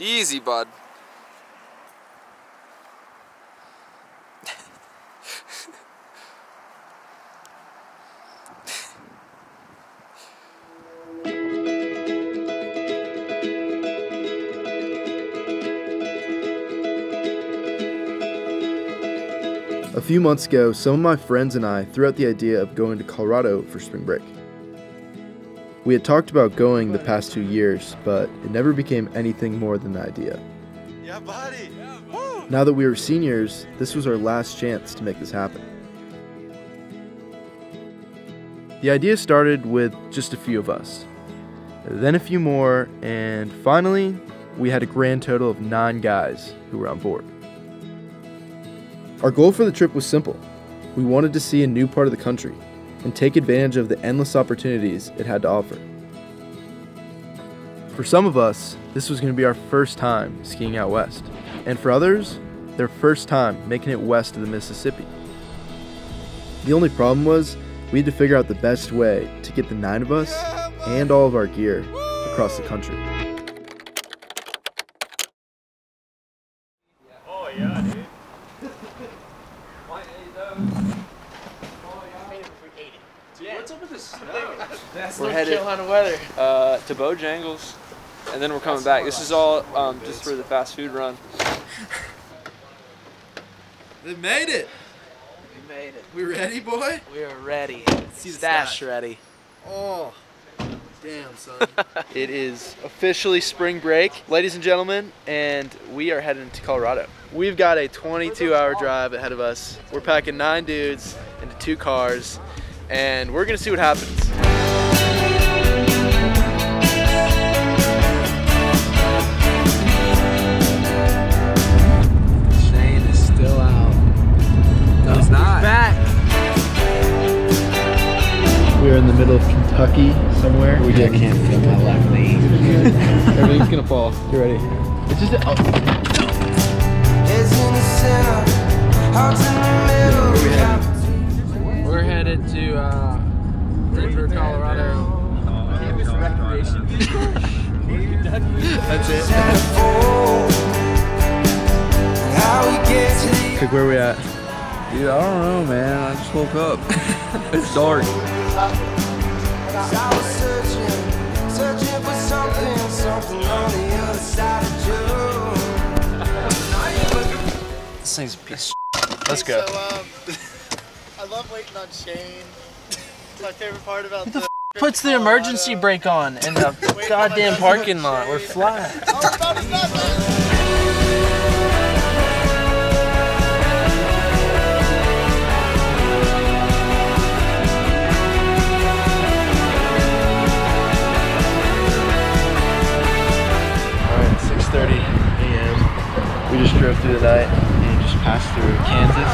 Easy, bud. A few months ago, some of my friends and I threw out the idea of going to Colorado for spring break. We had talked about going the past 2 years, but it never became anything more than an idea. Yeah, buddy. Woo! Now that we were seniors, this was our last chance to make this happen. The idea started with just a few of us, then a few more, and finally, we had a grand total of 9 guys who were on board. Our goal for the trip was simple. We wanted to see a new part of the country and take advantage of the endless opportunities it had to offer. For some of us, this was going to be our first time skiing out west, and for others, their first time making it west of the Mississippi. The only problem was we had to figure out the best way to get the 9 of us and all of our gear across the country. Oh, yeah, dude. What's up with this snow? We're headed on weather. To Bojangles, and then we're coming back. This is all just for the fast food run. They made it. We made it. We ready, boy? We are ready. Stash ready. Oh, damn, son. It is officially spring break, ladies and gentlemen, and we are heading to Colorado. We've got a 22-hour drive ahead of us. We're packing 9 dudes into 2 cars, and we're gonna see what happens. Shane is still out. No, he's not. He's back. We're in the middle of Kentucky somewhere. We just can't feel my left knee. Everything's gonna fall. You ready? It's just We're headed to Denver, Colorado. Campus recreation. That's it. Pick where we at? Dude, I don't know, man. I just woke up. It's dark. I was searching for something on the other side of you. This thing's a piece of shit. Let's go. I love waiting on Shane. It's my favorite part about the puts the emergency brake on in the goddamn parking lot. We're flat. Alright, 6:30 a.m. We just drove through the night and just passed through Kansas.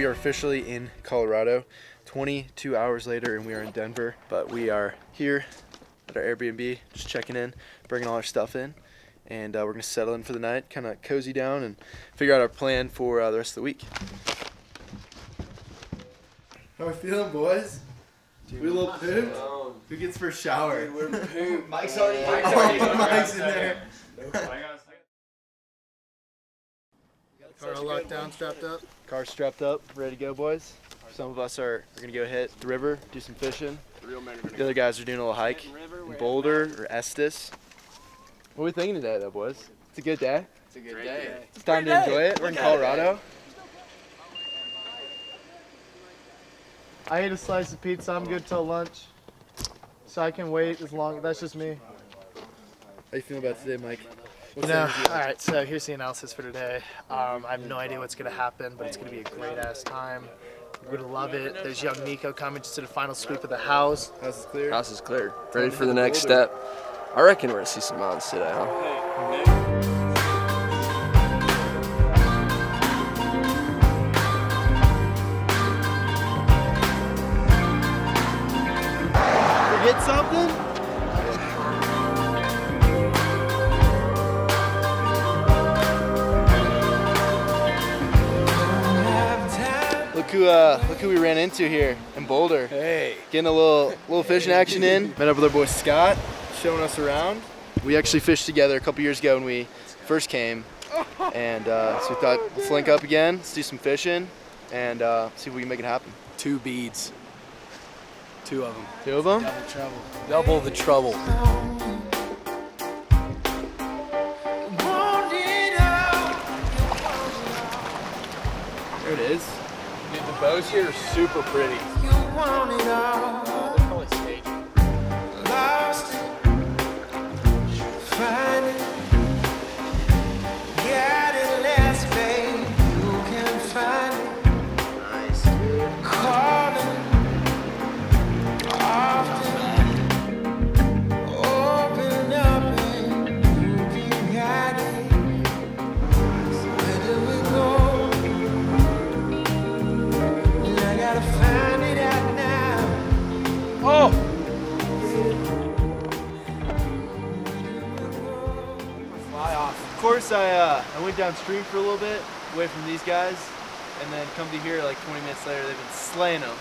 We are officially in Colorado. 22 hours later and we are in Denver, but we are here at our Airbnb, just checking in, bringing all our stuff in, and we're gonna settle in for the night, kind of cozy down and figure out our plan for the rest of the week. How are we feeling, boys? Dude, we a little pooped? Who gets first shower? Dude, we're pooped. Mike's already in. Oh, Mike's in there. Car all locked down, strapped up. Car strapped up, ready to go, boys. Some of us are gonna go hit the river, do some fishing. The other guys are doing a little hike in Boulder or Estes. What are we thinking today, though, boys? It's a good day. It's a good day. It's time to enjoy it. We're in Colorado. I ate a slice of pizza. I'm good till lunch, so I can wait as long. That's just me. How you feeling about today, Mike? No. All right, so here's the analysis for today. I have no idea what's going to happen, but it's going to be a great-ass time. We're going to love it. There's young Nico coming just to the final sweep of the house. House is clear. House is clear. Ready for the next step. I reckon we're going to see some mountains today, huh? Forget something? Look who we ran into here in Boulder. Hey. Getting a little fishing action in. Met up with our boy Scott, showing us around. We actually fished together a couple years ago when we first came. And so we thought, let's link up again, let's do some fishing, and see if we can make it happen. Two beads. Two of them. Two of them? Double trouble. Double the trouble. There it is. Dude, the bows here are super pretty. You want it all. They're probably staged. Lost it. You find it. Got it last, babe. You can find it. Nice, dude. Calling often. Open up and you'll be guided. Where do we go? Oh! Fly off. Of course, I went downstream for a little bit, away from these guys, and then come to here like 20 minutes later. They've been slaying them.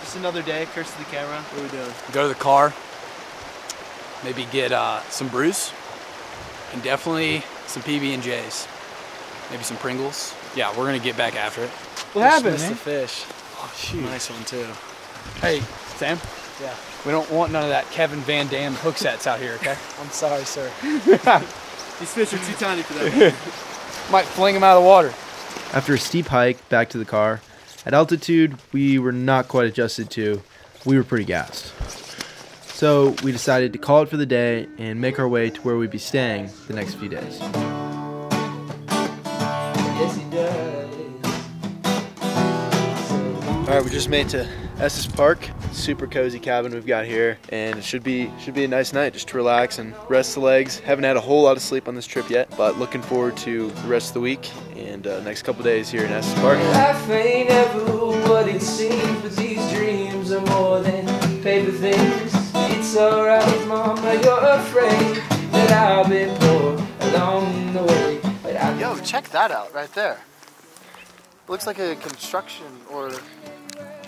Just another day. Curse to the camera. What are we doing? Go to the car. Maybe get some brews, and definitely some PB&Js. Maybe some Pringles. Yeah, we're gonna get back after it. What happened, man? The fish. Oh shoot! Nice one too. Hey, Sam. Yeah. We don't want none of that Kevin Van Dam hook sets out here, okay? I'm sorry, sir. These fish are too tiny for that. Might fling them out of the water. After a steep hike back to the car, at altitude we were not quite adjusted to. We were pretty gassed. So we decided to call it for the day and make our way to where we'd be staying the next few days. All right, we just made it to Estes Park. Super cozy cabin we've got here, and it should be a nice night just to relax and rest the legs. Haven't had a whole lot of sleep on this trip yet, but looking forward to the rest of the week and next couple days here in Estes Park. Life ain't ever what it seems, but these dreams are more than paper things. It's alright, Mama, you're afraid that I'll be poor along the way. But yo, check that out right there. Looks like a construction or a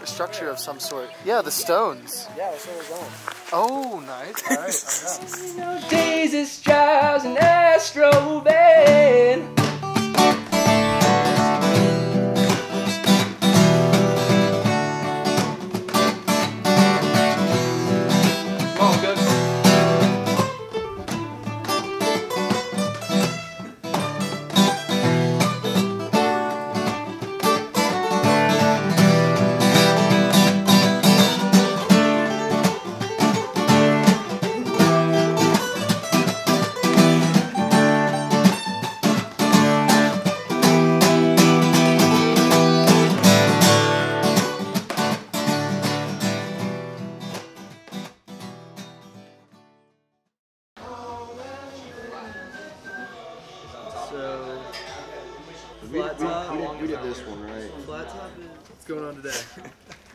structure of some sort. Yeah, the stones. Yeah, that's where we're going. Oh, nice. All right, I know. Daisies, stars, and Astro Band.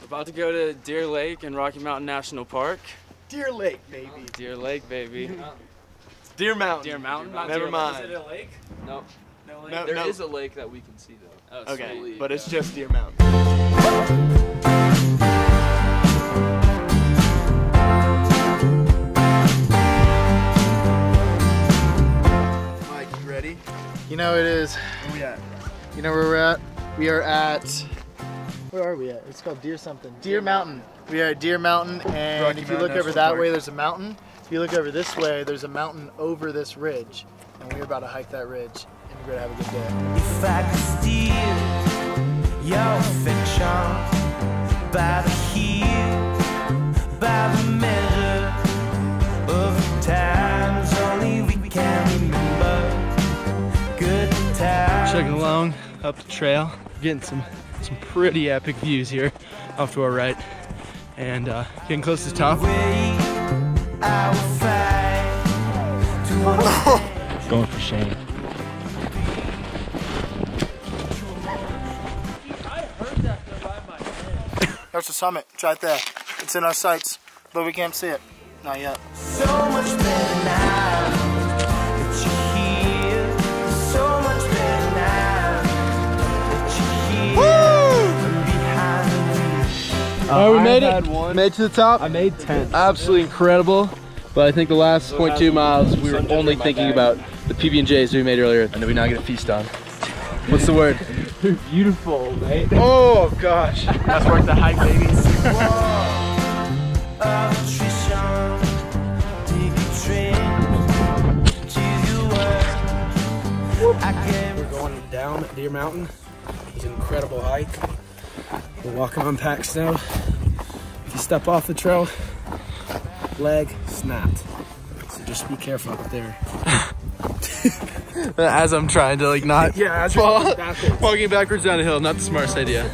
About to go to Deer Lake and Rocky Mountain National Park. Deer Lake, baby. Deer Lake, baby. Deer Mountain. Deer Mountain. Not Never Deer mind. Lake. Is it a lake? No. No lake. No, there is a lake that we can see though. Oh, okay, sweet. But it's just Deer Mountain. Mike, you ready? You know it is. Where we at? You know where we're at? We are at. Where are we at? It's called Deer something. Deer Mountain. We are at Deer Mountain, and Rocky if you look Mountain over that Park. Way, there's a mountain. If you look over this way, there's a mountain over this ridge, and we're about to hike that ridge, and we're gonna have a good day. If I could steal your fiction by the heel, by the measure of times only we can remember good times. Chugging along up the trail, getting some pretty epic views here off to our right, and getting close to the top. Going for Shane. That's the summit. It's right there. It's in our sights, but we can't see it. Not yet. So much better now. Woo! All right, we made it. Made to the top. I made 10. Absolutely incredible. But I think the last 0.2 miles, we were only thinking about the PB&Js we made earlier. And then we now get a feast on. What's the word? You're beautiful, mate. Oh, gosh. That's worth the hype, babies. We're going down Deer Mountain. It's an incredible hike. We're walking on packed snow. If you step off the trail, leg snapped, so just be careful up there. As I'm trying to like not fall, backwards. Walking backwards down a hill, not the smartest idea.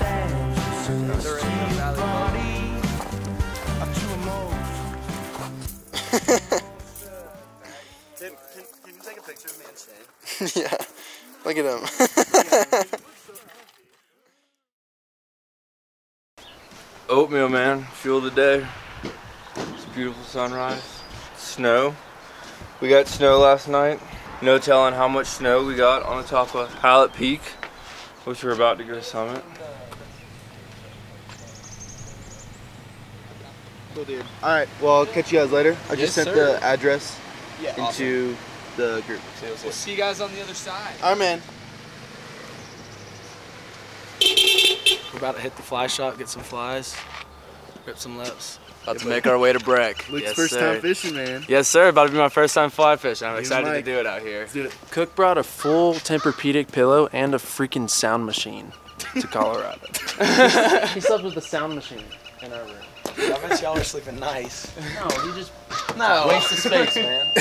Can you take a picture of me instead? Yeah, look at him. Oatmeal, man, fuel of the day. Beautiful sunrise. Snow. We got snow last night. No telling how much snow we got on the top of Hallett Peak, which we're about to go summit. Cool, dude. Alright, well, I'll catch you guys later. I just sent the address into the group. We'll see you guys on the other side. Alright, man. We're about to hit the fly shop, get some flies, rip some lips. About to make our way to Breck. Luke's first time fishing, man. Yes, sir. About to be my first time fly fishing. I'm excited to do it out here. Dude. Cook brought a full Tempur-Pedic pillow and a freaking sound machine to Colorado. He slept with the sound machine in our room. I bet y'all are sleeping nice. No, he just wasted space, man.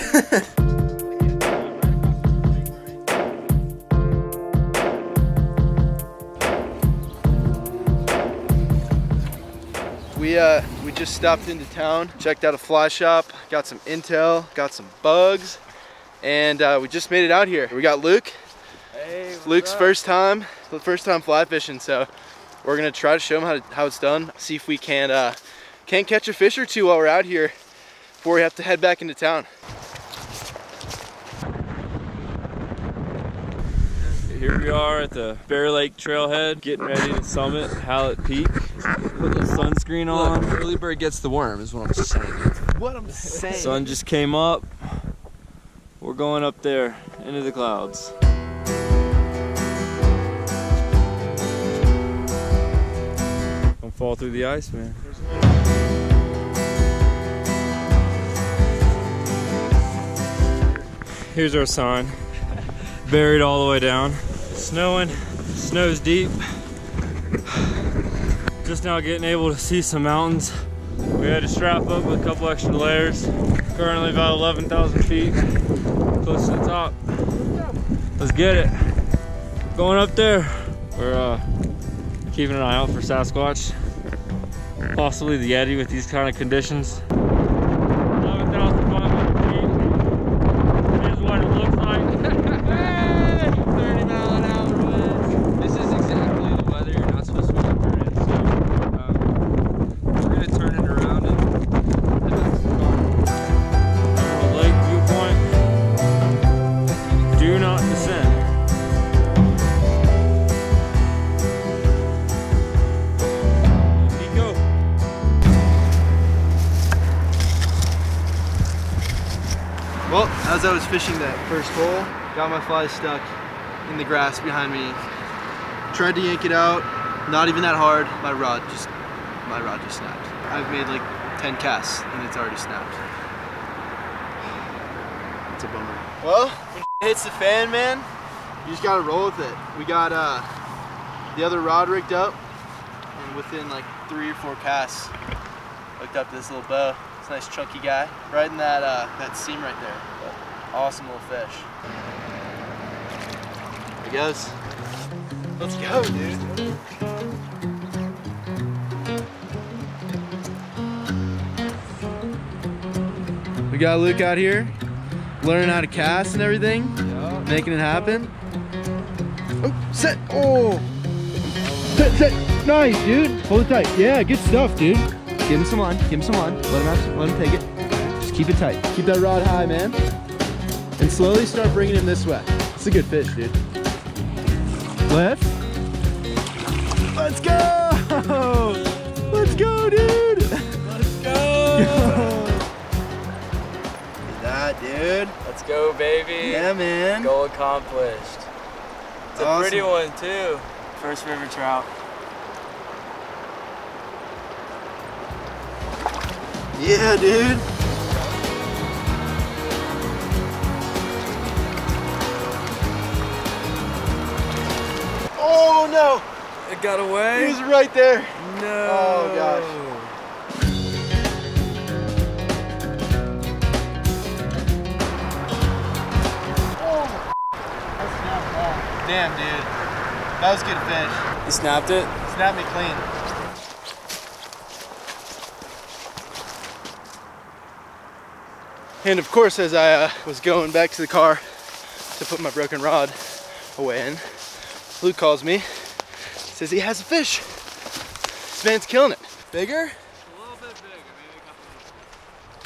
We just stopped into town, checked out a fly shop, got some intel, got some bugs, and we just made it out here. We got Luke. Hey, Luke's first time fly fishing, so we're gonna try to show him how it's done. See if we can catch a fish or two while we're out here before we have to head back into town. Here we are at the Bear Lake Trailhead, getting ready to summit Hallett Peak. Put the sunscreen on. Look, early bird gets the worm is what I'm saying. What I'm saying. Sun just came up. We're going up there into the clouds. Don't fall through the ice, man. Here's our sign. Buried all the way down. Snowing, snow's deep. Just now getting able to see some mountains. We had to strap up with a couple extra layers. Currently about 11,000 feet, close to the top. Let's get it. Going up there. We're keeping an eye out for Sasquatch. Possibly the Yeti with these kind of conditions. Well, as I was fishing that first hole, got my fly stuck in the grass behind me. Tried to yank it out, not even that hard. My rod just snapped. I've made like 10 casts and it's already snapped. It's a bummer. Well, when it hits the fan, man, you just gotta roll with it. We got the other rod rigged up, and within like 3 or 4 casts, hooked up this little bow. Nice chunky guy, right in that that seam right there. But awesome little fish. There he goes. Let's go, dude. We got Luke out here, learning how to cast and everything, making it happen. Oh, set! Oh, set, set! Nice, dude. Hold it tight. Yeah, good stuff, dude. Give him some line, give him some line. Let him take it. Just keep it tight. Keep that rod high, man. And slowly start bringing him this way. It's a good fish, dude. Left. Let's go! Let's go, dude! Let's go! That, dude. Let's go, baby. Yeah, man. Goal accomplished. It's awesome. A pretty one, too. First river trout. Yeah, dude. Oh, no. It got away? He was right there. No. Oh, gosh. Damn, dude. That was a good fish. He snapped it? Snapped me clean. And of course, as I was going back to the car to put my broken rod away in, Luke calls me, says he has a fish. This man's killing it. Bigger? A little bit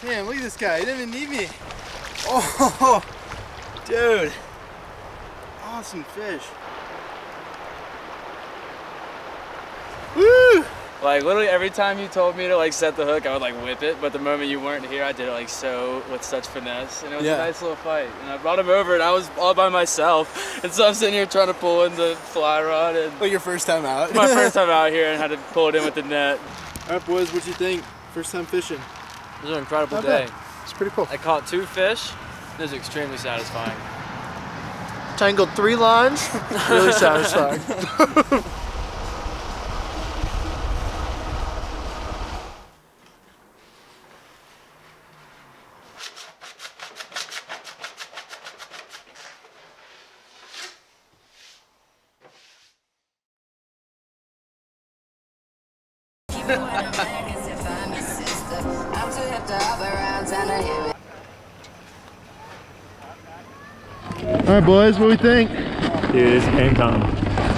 bigger, maybe. Man, look at this guy. He didn't even need me. Oh, dude. Awesome fish. Woo! Like literally every time you told me to like set the hook, I would like whip it, but the moment you weren't here, I did it like so with such finesse, and it was a nice little fight. And I brought him over, and I was all by myself, and so I'm sitting here trying to pull in the fly rod. And well, your first time out. My first time out here, and had to pull it in with the net. All right, boys, what'd you think? First time fishing. It was an incredible day. It's pretty cool. I caught 2 fish. It was extremely satisfying. Tangled 3 lines, really satisfying. All right, boys, what do we think? Dude, it's game time.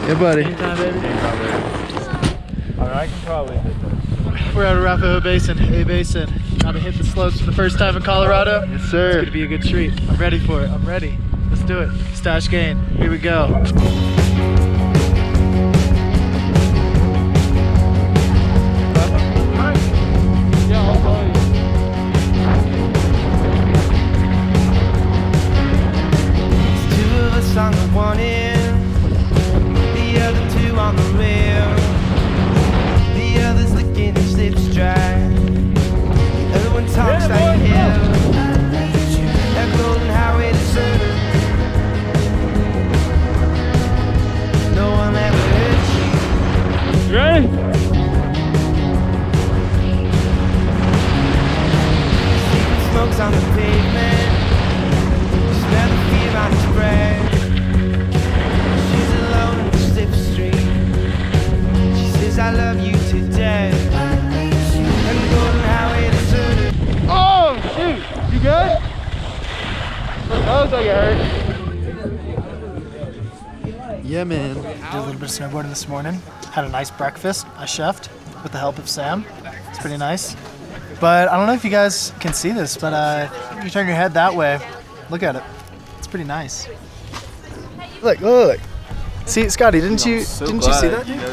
Yeah, buddy. Game time, baby. Game time, baby. All right, I can probably hit this. We're at Arapahoe Basin, A Basin. Got to hit the slopes for the first time in Colorado. Yes, sir. It's going to be a good treat. I'm ready for it. I'm ready. Let's do it. Stash gain. Here we go. Yeah, man. Did a little bit of snowboarding this morning. Had a nice breakfast. I chefed with the help of Sam. It's pretty nice. But I don't know if you guys can see this, but if you turn your head that way, look at it. It's pretty nice. Look, look. See, Scotty, didn't you see that? Dude?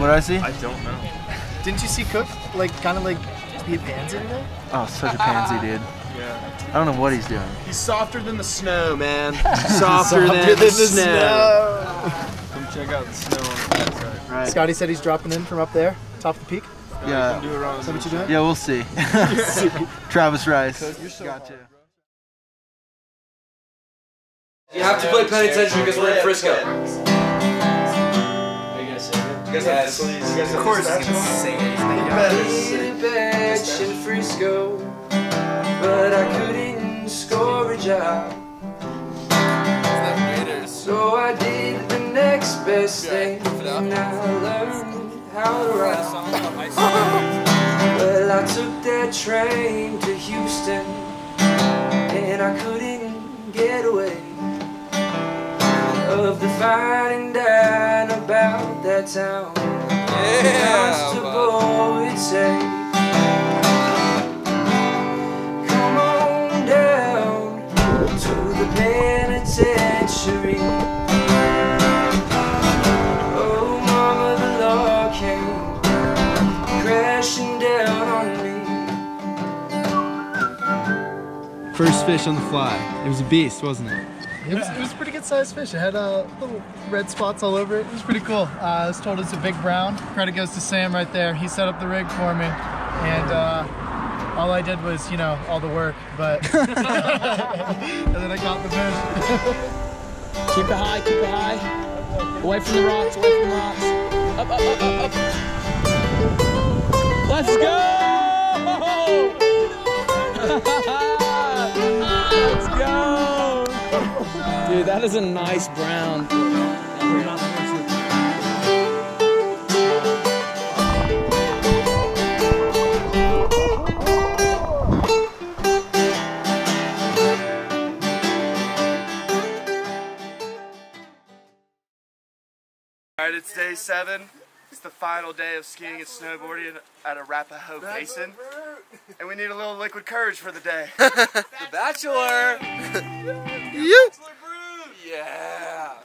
What did I see? I don't know. Didn't you see Cook like kind of like be a pansy today? Oh, such a pansy, dude. I don't know what he's doing. He's softer than the snow, man. Softer than the snow. Come check out the snow on the backside. Right. Scotty said he's dropping in from up there, top of the peak. Yeah. Is that what you're doing? Yeah, we'll see. Travis Rice. You're so gotcha. Hard, you have to play attention because we're in Frisco. You guys of course can sing anything. Baby, bitch in Frisco. But I couldn't score a job, so I did the next best thing, and I learned how to ride. Well, I took that train to Houston, and I couldn't get away of the fine and dine about that town. Constable would say, penitentiary. Oh, mama, the law came crashing. First fish on the fly. It was a beast, wasn't it? It was a pretty good sized fish. It had little red spots all over it. It was pretty cool. I was told it's a big brown. Credit goes to Sam right there. He set up the rig for me, and all I did was, you know, all the work, but and then I got the fish. Keep it high, keep it high. Away from the rocks, away from the rocks. Up, up, up, up, up. Let's go! Let's go! Dude, that is a nice brown. Alright, it's day 7. It's the final day of skiing and snowboarding at Arapahoe Basin. And we need a little liquid courage for the day. The Bachelor! The Bachelor. Yeah!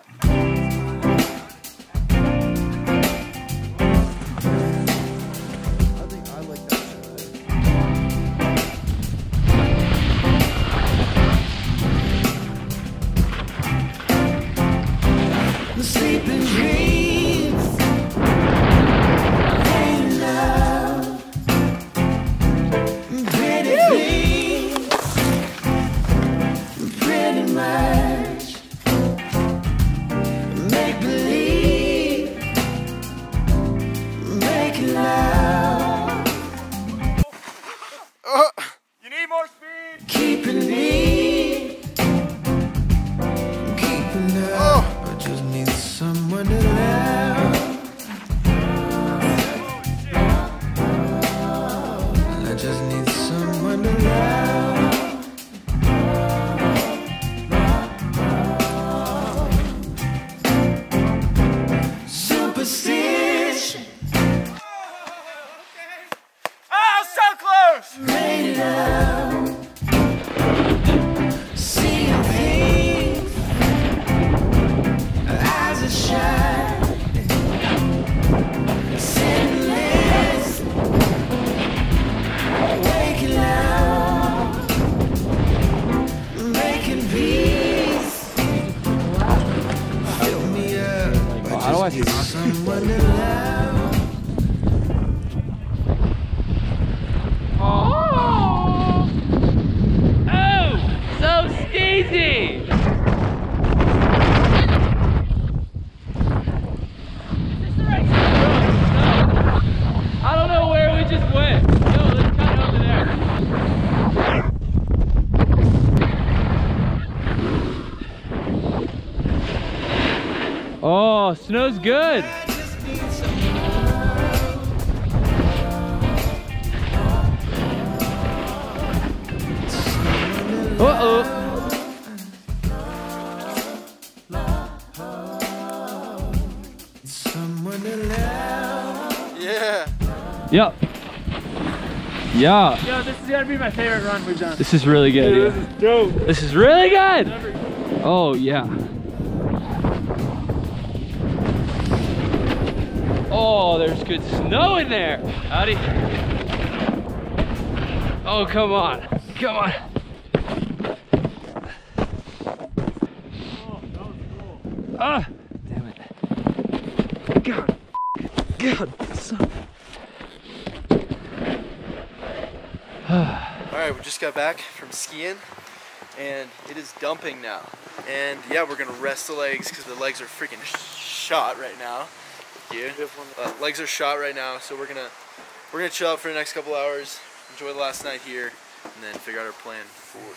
Oh, snow's good. Uh-oh. Yeah. Yep. Yeah. Yo, this is gonna be my favorite run we've done. This is really good. Dude, yeah. This is dope. This is really good. Oh yeah. Oh, there's good snow in there. Howdy. Oh, come on. Come on. Oh, that was cool. Ah, damn it. God. God. Son. Alright, we just got back from skiing and it is dumping now. And yeah, we're gonna rest the legs because the legs are freaking shot right now. Legs are shot right now, so we're gonna chill out for the next couple hours, enjoy the last night here, and then figure out our plan for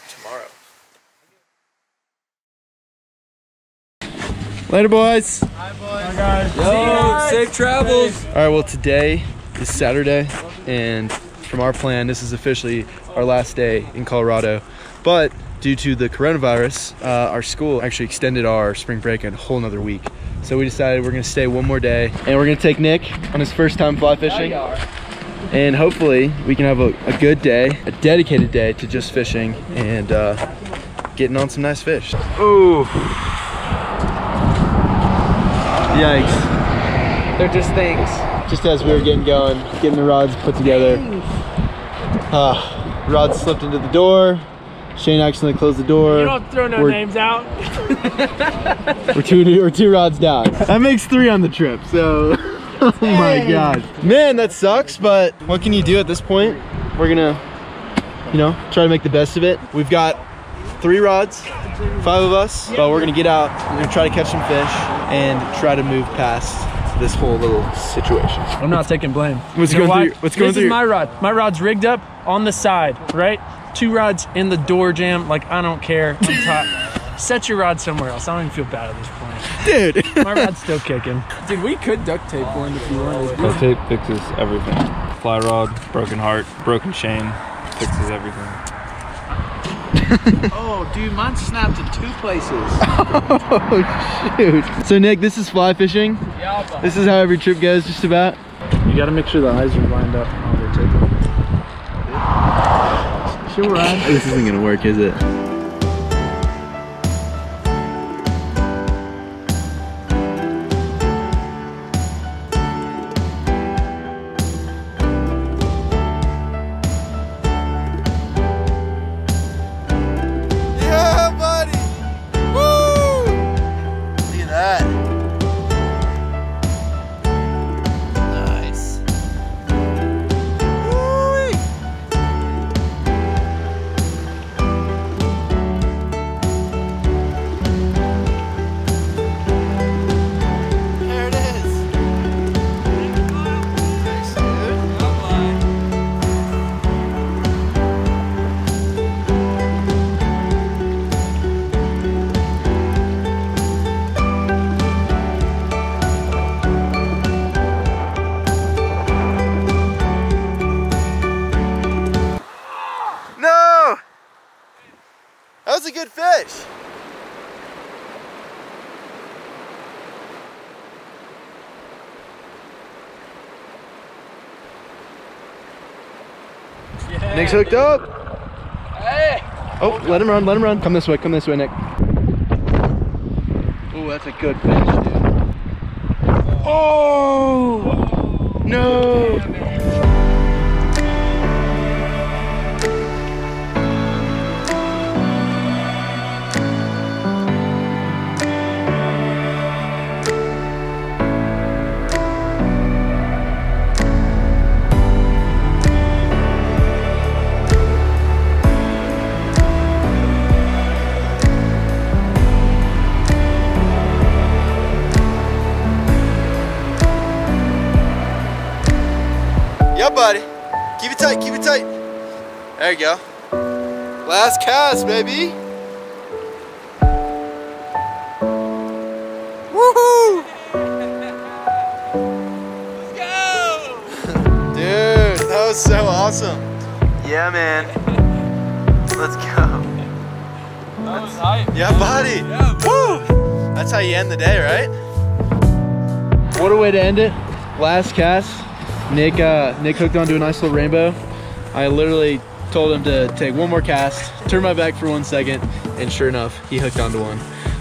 tomorrow. Later, boys. Hi, boys. Hi, guys. Yo, guys. Safe travels. All right, well, today is Saturday, and from our plan, this is officially our last day in Colorado, but due to the coronavirus, our school actually extended our spring break a whole nother week. So we decided we're gonna stay one more day and we're gonna take Nick on his first time fly fishing. And hopefully we can have a good day, a dedicated day to just fishing and getting on some nice fish. Ooh. Yikes. They're just things. Just as we were getting going, getting the rods put together. Rods slipped into the door. Shane accidentally closed the door. You don't throw no names out. we're two rods down. That makes three on the trip, so. Oh my God. Man, that sucks, but what can you do at this point? We're gonna, you know, try to make the best of it. We've got 3 rods, 5 of us, but we're gonna get out, we're gonna try to catch some fish and try to move past this whole little situation. I'm not taking blame. What's going through? What's going through? This is my rod. My rod's rigged up on the side, right? 2 rods in the door jam, like I don't care, I'm tired. Set your rod somewhere else. I don't even feel bad at this point. Dude. My rod's still kicking. Dude, we could duct tape one if you want. Duct tape fixes everything. Fly rod, broken heart, broken chain, fixes everything. Oh, dude, mine snapped in 2 places. Oh, shoot. So, Nick, this is fly fishing. Yeah, this is how every trip goes, just about. You gotta make sure the eyes are lined up on the tape. Sure, Rod. This isn't gonna work, is it? Nick's hooked up. Hey. Oh, let him run, let him run. Come this way, Nick. Oh, that's a good fish, dude. Oh! No! Buddy. Keep it tight, keep it tight. There you go. Last cast, baby. Woohoo! Let's go! Dude, that was so awesome. Yeah, man. Let's go. That was hype. Yeah, buddy. Yeah, woo! That's how you end the day, right? What a way to end it. Last cast. Nick hooked onto a nice little rainbow. I literally told him to take 1 more cast, turn my back for 1 second, and sure enough, he hooked onto one.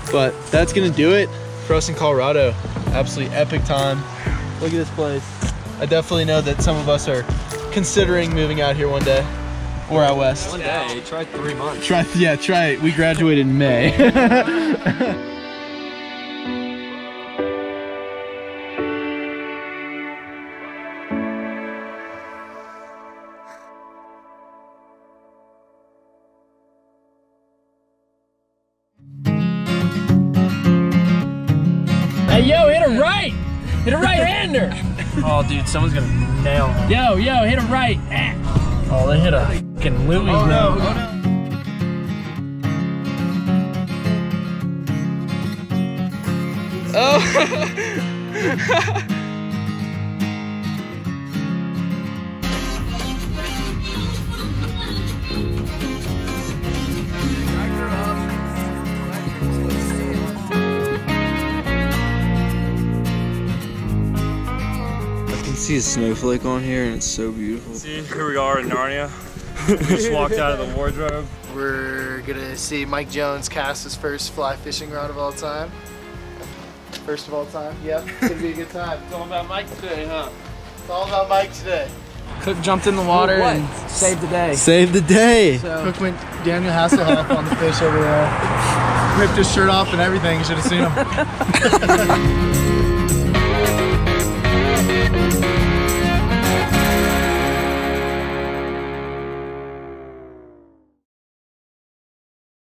But that's gonna do it for us in Colorado. Absolutely epic time. Look at this place. I definitely know that some of us are considering moving out here one day, or out west. One day, try 3 months. Try it. We graduated in May. Hit a right-hander! Oh, dude, someone's gonna nail him. Yo, hit a right. Oh, they hit a fucking Louie. Oh, no. Oh, no. I see a snowflake on here and it's so beautiful. See, here we are in Narnia. We just walked out of the wardrobe. We're gonna see Mike Jones cast his first fly fishing rod of all time. First of all time, yep. It's gonna be a good time. It's all about Mike today, huh? It's all about Mike today. Cook jumped in the water and saved the day. Saved the day. So, Cook went Daniel Hasselhoff on the fish over there. Ripped his shirt off and everything. You should have seen him.